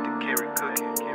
had to carry cookies.